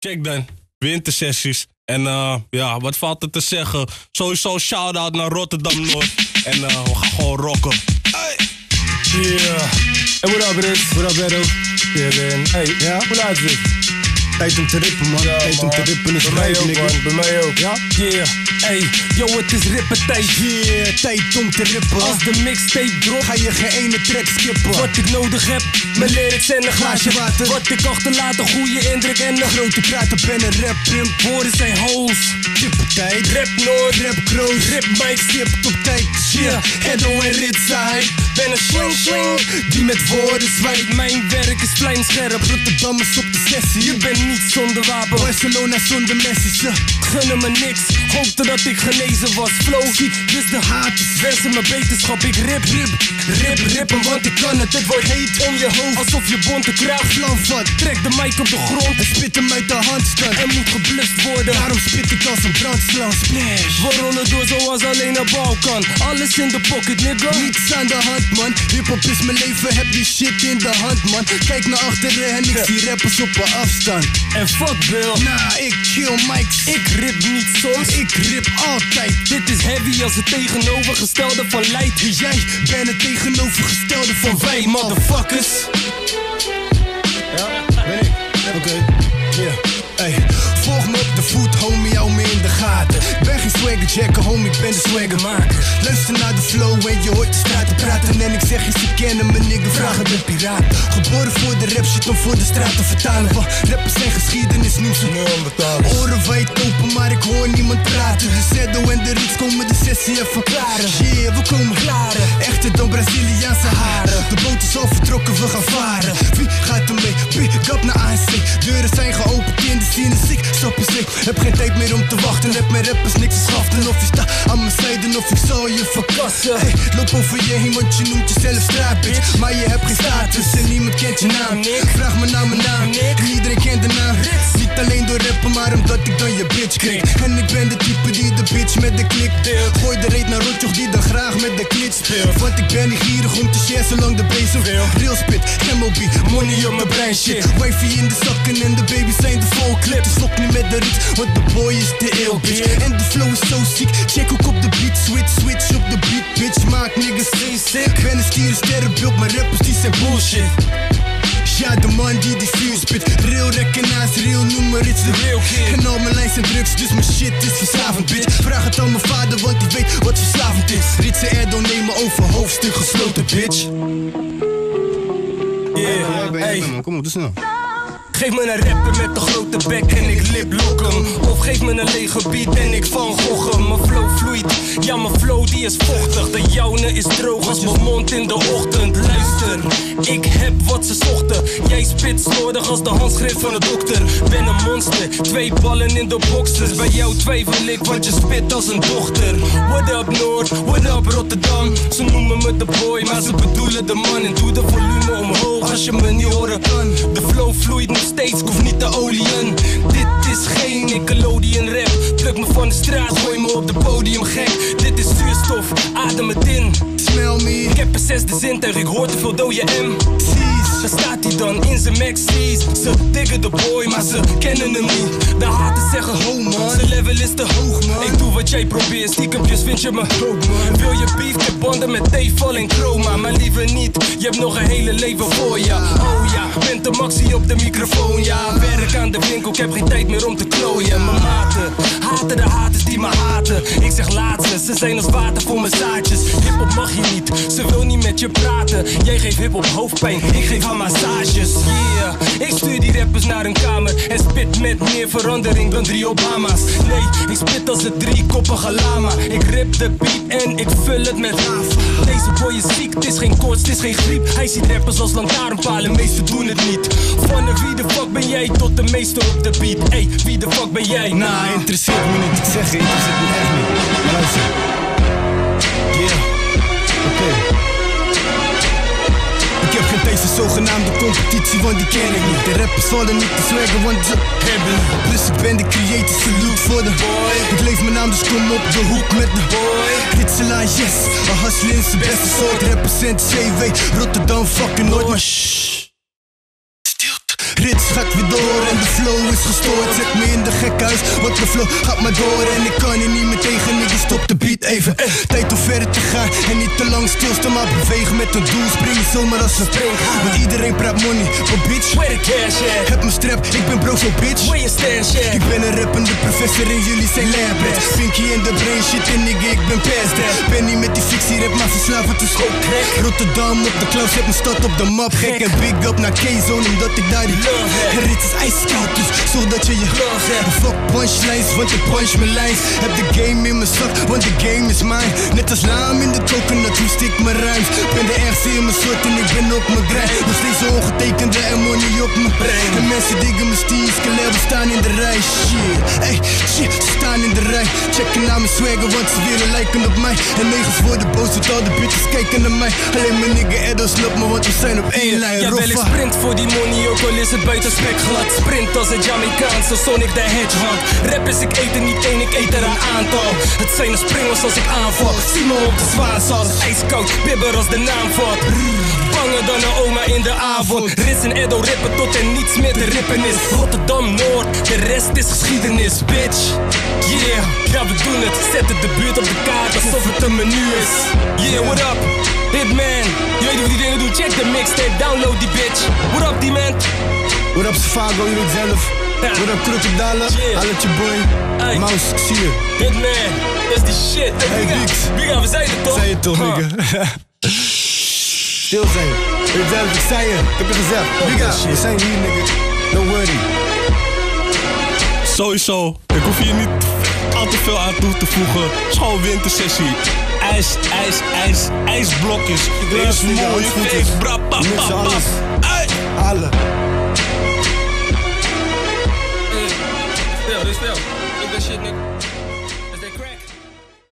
Check dan. Wintersessies. En ja, wat valt er te zeggen? Sowieso shout-out naar Rotterdam Noord. En we gaan gewoon rocken. Hey! Yeah. Hey, what up, Rits? What up, Eddo? Hey, ja? Hoe laat is dit? Tijd om te rippen, man. Ja, tijd om te rippen is vijf, nigga. Bij mij ook. Ja? Yeah. Hey, yo, het is rippen tijd. Yeah, tijd om te rippen. Als de mixtape drop, ga je geen ene track skippen. Wat ik nodig heb, mijn lyrics en een glaasje water. Wat ik achterlaat, een goede indruk en een grote kraat op en een rap pimp. Woorden zijn holes. Rippen tijd. Rap Noord, rap Kroos. Rip Mike, skip op tijd. Yeah, Eddo en Rits, hype. Ben een swing swing die met woorden zwijgt. Mijn werk is vlijmscherp. Rotterdam is op de sessie. Je bent niet zonder wapen, Barcelona zonder messen. Ze gunnen me niks, hoopte dat ik genezen was. Flow ziek, dus de haat is versen mijn wetenschap. Ik rippen, want ik kan het. Het wordt heet om je hoofd, alsof je bonte kraag vlam vat. Trek de mic op de grond en spit hem uit de handstand. Er moet geblust worden, daarom spit ik als een brandslang. Splash, we rollen door zoals alleen naar Balkan. Alles in de pocket, nigga, niets aan de hand, man. Hiphop is mijn leven, heb die shit in de hand, man. Kijk naar achteren en ik zie rappers op een afstand. En fuck Bill, nah, ik kill mics. Ik rip niet soms, ik rip altijd. Dit is heavy als het tegenovergestelde van light. Jij bent het tegenovergestelde van wij, motherfuckers. Ja, ben ik. Oké, yeah, hey. Volg me op de voet, homie, hou me in de gaten. Ik ben geen swaggerjacker, homie, ik ben de swaggermaker. Luister naar de flow en je hoort de straten praten. En ik zeg je, ze kennen me, nigga, vragen de piraten. Geboren voor de rap shit om voor de straat te vertalen. Van rappers zijn geschiedenis, nieuws en onbetalen. Oren wijd open, maar ik hoor niemand praten. De Eddo en de Rits komen de sessie en verklaren. Yeah, we komen klaren, echter dan Braziliaanse haren. De boot is al vertrokken, we gaan varen. Wie gaat er mee? Pick up naar ASIC. Deuren zijn geopend in de scene, ziek. Stap is ik, heb geen tijd meer om te wachten. Heb mijn rappers niks te schaften. Of je staat aan mijn zijde of ik zal je verkassen. Hey, loop over je heen, want je noemt jezelf straatbitch. Maar je hebt geen status en niemand kent je naam. Vraag me naar mijn naam, iedereen kent de naam. Niet alleen door rappen, maar omdat ik dan je bitch kreeg. En ik ben de type die de bitch met de klik deelt. Gooi de reet naar rotjoch die dan graag met de klit speelt. Want ik ben niet gierig om te share zolang de bezig wil. Real spit, MOB, money op mijn brein shit. Wifey in de zakken en de baby's zijn de volklip. Nu met de Rits, want de boy is de ill bitch. En de flow is zo ziek, check ook op de beat. Switch op de beat, bitch, maak niggas sick. Ben een sterrenbeeld, maar rappers die zijn bullshit. Ja, de man die die vuur spit. Real recognize, real noem maar Rits de real kid. En al mijn lijns zijn drugs, dus mijn shit is verslavend, bitch. Vraag het aan mijn vader, want die weet wat verslavend is. Rits en Eddo nemen over hoofdstuk gesloten, bitch. Yeah, hey, kom op, doe snel. Geef me een rapper met de grote bek en ik liplok hem. Of geef me een lege beat en ik van goggen. Mijn flow vloeit, ja mijn flow die is vochtig. De jouwne is droog als mijn mond in de ochtend. Luister, ik heb wat ze zochten. Jij spit slordig als de handschrift van de dokter. Ben een monster, 2 ballen in de boxers. Bij jou twijfel ik, want je spit als een dochter. What up Noord, what up Rotterdam. Ze noemen me de boy, maar ze bedoelen de man. En doe de volume omhoog als je me niet horen kan. De flow vloeit nog steeds, ik hoef niet te olieën. Dit is geen Nickelodeon rap. Druk me van de straat, gooi me op de podium gek. Dit is zuurstof, adem het in. Smell me. Ik heb een 6e zintuig, ik hoor te veel dode M. Daar staat hij dan in zijn maxis. Ze diggen de boy, maar ze kennen hem niet. De haten zeggen, ho man, zijn level is te hoog man. Ik doe wat jij probeert, stiekempjes vind je me dood man. Wil je beef, de banden met T-val en chroma. Maar liever niet, je hebt nog een hele leven voor je. Oh ja, bent de maxi op de microfoon, ja. Werk aan de winkel, ik heb geen tijd meer om te klooien. Mijn maten, haten de haters die me haten. Ik zeg laat ze, ze zijn als water voor mijn zaadjes. Hiphop mag je niet, ze wil niet met je praten. Jij geeft hiphop hoofdpijn, ik geef aan massages, yeah. Ik stuur die rappers naar een kamer en spit met meer verandering dan 3 Obama's. Nee, ik spit als een 3-koppige lama. Ik rip de beat en ik vul het met lava. Deze boy is ziek, het is geen koorts, het is geen griep. Hij ziet rappers als lantaarnpalen, meesten doen het niet. Van wie de fuck ben jij tot de meester op de beat? Ey, wie de fuck ben jij? Nah, interesseert me niet, ik zeg je, interesseert me echt niet. Luister. Yeah, oké. Ik heb geen deze zogenaamde competitie, want die ken ik niet. De rappers vallen niet te swaggen, want ze hebben. Dus ik ben de creator, salute voor de boy. Ik leef mijn naam, dus kom op de hoek met de boy. Ritsela, yes, een hustler in zijn beste soort. Represent CW, Rotterdam, fucking Noord, maar shh. Rits gaat weer door en de flow is gestoord. Zet me in de gekhuis, want de flow gaat maar door. En ik kan hier niet meer tegen, nigga, stop de beat even. Tijd om verder te gaan en niet te lang stilstaan. Maar beweeg met een doel, spring zomaar als een spring. Want iedereen praat money, maar bitch, where the cash at? Heb mijn strap, ik ben bro zo bitch, where your stash at? Ik ben een rappende professor en jullie zijn labrats. Pinkie in de brain shit en nigga, ik ben past that. Ben niet met die fictie rap, maar verslaven te schoon. Rotterdam op de cloud, zet mijn stad op de map. Gek en big up naar K-Zone, omdat ik daar die love heb. En Rits is ijskoud, dus zodat je je love hebt. Fuck punchlines, want ik punch mijn lijns. Heb de game in mijn zak, want de game is mine. Net als laam in de coconut, hoe stik mijn ruims. Ben de ergste in mijn soort en ik ben op mijn grind. Nog steeds ongetekende en money op mijn brein. En mensen diggen mijn steens, we staan in de rij. Shit, ey, shit, ze staan in de rij. Checken naar mijn swagger, want ze willen lijken op mij. En negen worden boos, want al de bitches kijken naar mij. Alleen mijn nigga Eddo snapt me, want we zijn op één lijn. Ja, wel ik sprint voor die money, ook al is het buiten spek glad. Sprint als een Jamaican, zo Sonic The Hedgehog. Rap is, ik eet er niet één, ik eet er een aantal. Het zijn de springers als ik aanval. Zie me op de zwaanzals, ijskoud, bibber als de naam valt. Banger dan een oma in de avond. Rits en Eddo rippen tot er niets meer te rippen is. Rotterdam Noord, de rest is geschiedenis, bitch. Yeah, ja we doen het. Zetten de buurt op de kaart alsof het een menu is. Yeah, what up? Hitman, je weet hoe die dingen doen, check de mixtape, download die bitch. What up die man? What up Safago, je weet zelf. What up Krotterdalen, haal het je boy. Mouse, ik zie je. Hitman, dat is die shit. Hey Biggs, we zijn het toch? Zijn je toch, nigga? Stil zijn, weet zelf, ik zei je, ik heb je gezegd. Bigga, we zijn hier, nigga, don't worry. Sowieso, ik hoef hier niet al te veel aan toe te voegen. Schoon wintersessie. IJsblokjes. Deze mooie feest, bra, pa, pa, pa. Alle. Stel, dit is stel. Ik ben shit, nigga. Is dat crack?